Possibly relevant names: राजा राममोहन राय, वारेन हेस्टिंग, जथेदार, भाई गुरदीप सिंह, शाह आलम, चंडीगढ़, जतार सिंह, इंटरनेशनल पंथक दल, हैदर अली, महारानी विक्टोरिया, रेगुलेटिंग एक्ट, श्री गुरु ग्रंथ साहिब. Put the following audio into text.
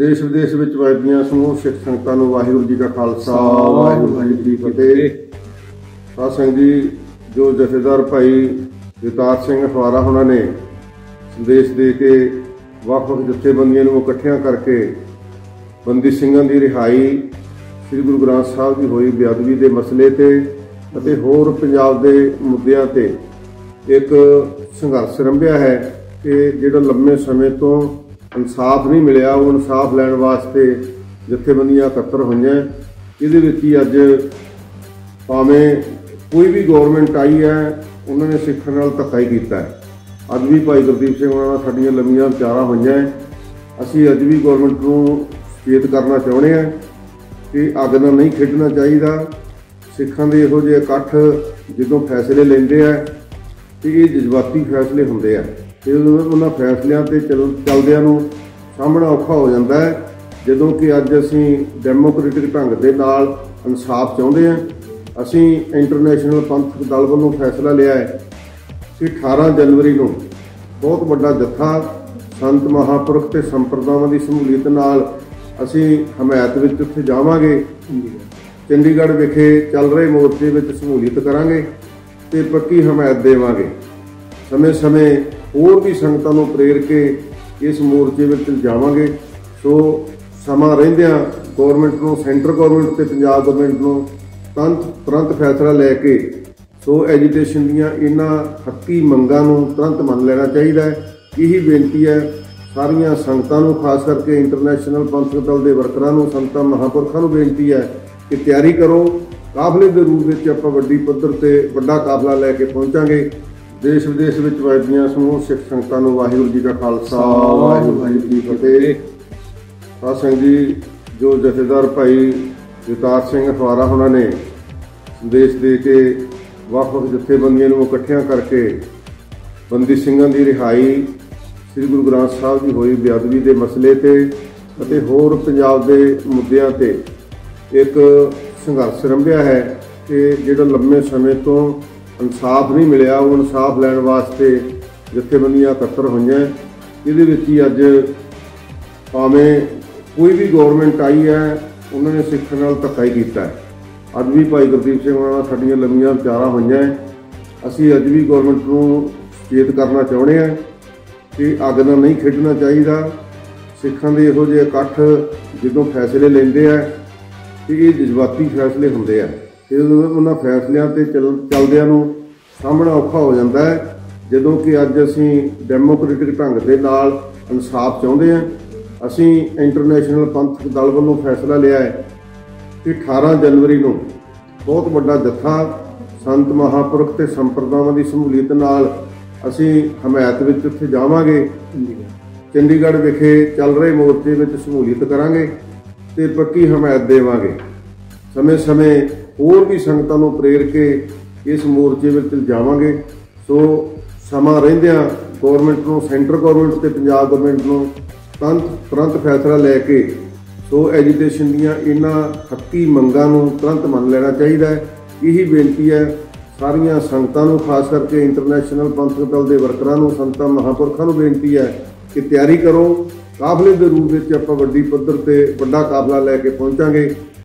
देश विदेश में वसदियां समूह सिख संगतां नूं वाहिगुरू जी का खालसा वाहिगुरू जी की फतेह। साध संगत जी, जो जथेदार भाई जतार सिंह अखबारा हुणां ने संदेश दे के ਵੱਖ ਵੱਖ ਜਥੇਬੰਦੀਆਂ ਨੂੰ ਇਕੱਠਿਆਂ ਕਰਕੇ ਬੰਦੀ ਸਿੰਘਾਂ ਦੀ ਰਿਹਾਈ, श्री गुरु ग्रंथ साहिब की हुई बेअदबी के मसले ते होर पंजाब के मुद्दों ते एक संघर्ष रंभिया है कि जिहड़ा लंबे समय तो इंसाफ नहीं मिलिया, वो इंसाफ लैण वास्ते जथेबंदियां इकट्ठर होईयां। इहदे विच ही अज भावें कोई भी गौरमेंट आई है, उन्होंने सिक्खां नाल धक्का ही कीता है। अज भी भाई गुरदीप सिंह होणां नाल साडीआं लंबीआं विचारां होईयां। असीं अज भी गौरमेंट नूं सचेत करना चाहुंदे हां कि अग नाल नहीं खेडना चाहिए। सिखां दे इहो जिहे इकट्ठ जो फैसले लेंदे आ ते ये जज्बाती फैसले हुंदे आ, ते उन्हां फैसलियां ते चलदिआं नूं सामणा औखा हो जांदा है। जदों कि अज असीं डेमोक्रेटिक ढंग दे नाल इंसाफ चाहुंदे आ। असीं इंटरनेशनल पंथक दल वल्लों फैसला लिआ है कि 18 जनवरी नूं बहुत वड्डा जत्था संत महापुरख ते संप्रदायां दी शमूलियत नाल असी हमायत विच उत्थे जावांगे। चंडीगढ़ विखे चल रहे मोर्चे में शमूलियत करांगे ते पक्की हमायत देवांगे। समय समय होर भी संगतां नूं प्रेर के इस मोर्चे में जावांगे। सो समा रहिंदिआं गौरमेंट नूं, सेंटर गौरमेंट ते पंजाब गौरमेंट नूं तुरंत फैसला लैके सो एजीटेशन दीआं इन्हां हक्की मंगां नूं तुरंत मन लेना चाहीदा है। यही बेनती है सारिया संगतां नूं, खास करके इंटरनेशनल पंथक दल के वर्करां नूं, संतां महापुरखां नूं बेनती है कि तैयारी करो। काफले के रूप में आपां वड्डी पद्धर ते वड्डा काफला लैके पहुंचांगे। देश विदेश में वसदियां समूह सिख संगतां नूं वाहिगुरू जी का खालसा वाहिगुरू जी की फतेह। साध संगत जी, जो जथेदार भाई जतार सिंह अखबारा हुणां ने संदेश दे के ਵੱਖ ਵੱਖ ਜਥੇਬੰਦੀਆਂ ਨੂੰ ਇਕੱਠਿਆਂ ਕਰਕੇ ਬੰਦੀ ਸਿੰਘਾਂ ਦੀ ਰਿਹਾਈ, श्री गुरु ग्रंथ साहिब की हुई बेअदबी के मसले ते होर पंजाब के मुद्दों ते एक संघर्ष रंभिया है कि जिहड़ा लंबे समय तो इंसाफ नहीं मिलिया, वो इंसाफ लैण वास्ते जथेबंदियां इकट्ठर होईयां। इहदे विच ही अज भावें कोई भी गौरमेंट आई है, उन्होंने सिक्खां नाल धक्का ही कीता है। अज भी भाई गुरदीप सिंह होणां नाल साडीआं लंबीआं विचारां होईयां। असीं अज भी गौरमेंट नूं सचेत करना चाहुंदे हां कि अग नाल नहीं खेडना चाहिए। सिखां दे इहो जिहे इकट्ठ जो फैसले लेंदे आ ते ये जज्बाती फैसले हुंदे आ, ते उन्हां फैसलियां ते चलदिआं नूं सामणा औखा हो जांदा है। जदों कि अज असीं डेमोक्रेटिक ढंग दे नाल इंसाफ चाहुंदे आ। असीं इंटरनेशनल पंथक दल वल्लों फैसला लिआ है कि 18 जनवरी नूं बहुत वड्डा जत्था संत महापुरख ते संप्रदायां दी शमूलियत नाल असी हमायत विच उत्थे जावांगे। चंडीगढ़ विखे चल रहे मोर्चे में शमूलियत करांगे ते पक्की हमायत देवांगे। समय समय होर भी संगतां नूं प्रेर के इस मोर्चे में जावांगे। सो समा रहिंदिआं गौरमेंट नूं, सेंटर गौरमेंट ते पंजाब गौरमेंट नूं तुरंत फैसला लैके सो एजीटेशन दीआं इन्हां हक्की मंगां नूं तुरंत मन लेना चाहीदा है। यही बेनती है सारिया संगतां नूं, खास करके इंटरनेशनल पंथक दल के वर्करां नूं, संतां महापुरखां नूं बेनती है कि तैयारी करो। काफले के रूप में आपां वड्डी पद्धर ते वड्डा काफला लैके पहुंचांगे।